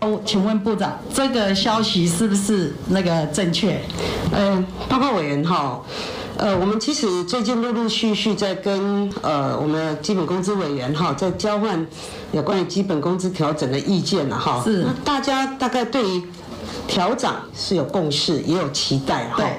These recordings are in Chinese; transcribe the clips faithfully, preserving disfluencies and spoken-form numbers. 哦，请问部长，这个消息是不是那个正确？嗯，报告委员哈。 呃，我们其实最近陆陆续续在跟呃我们的基本工资委员哈，在交换有关于基本工资调整的意见了哈。是。那大家大概对于调整是有共识，也有期待哈。对。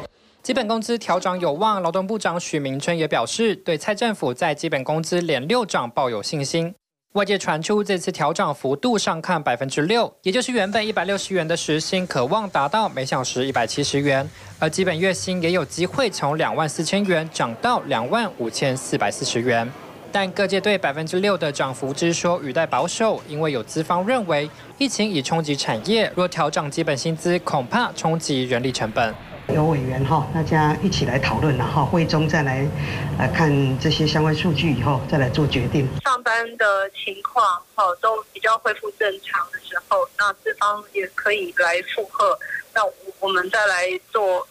基本工资调整有望，劳动部长许明春也表示，对蔡政府在基本工资连六涨抱有信心。外界传出这次调整幅度上看百分之六，也就是原本一百六十元的时薪，渴望达到每小时一百七十元。 而基本月薪也有机会从两万四千元涨到两万五千四百四十元，但各界对百分之六的涨幅之说语带保守，因为有资方认为疫情已冲击产业，若调整基本薪资，恐怕冲击人力成本。有委员哈，大家一起来讨论了哈，会中再来呃看这些相关数据以后再来做决定。上班的情况哈都比较恢复正常的时候，那资方也可以来附和，那我们再来做。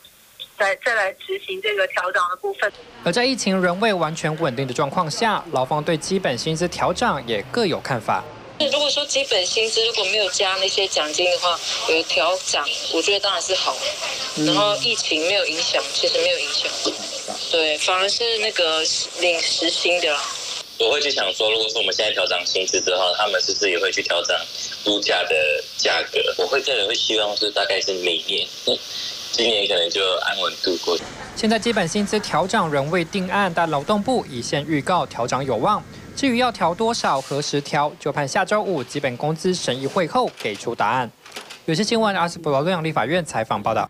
再再来执行这个调整的部分。而在疫情仍未完全稳定的状况下，劳方对基本薪资调整也各有看法。如果说基本薪资如果没有加那些奖金的话，有调整，我觉得当然是好。然后疫情没有影响，其实没有影响。对，反而是那个领时薪的啦。我会去想说，如果说我们现在调整薪资之后，他们是不是也会去调整度假的价格？我会个人会希望是大概是每年。 今年可能就安稳度过。现在基本薪资调整仍未定案，但劳动部已先预告调整有望。至于要调多少、何时调，就盼下周五基本工资审议会后给出答案。有线新闻阿斯伯劳伦立法院采访报道。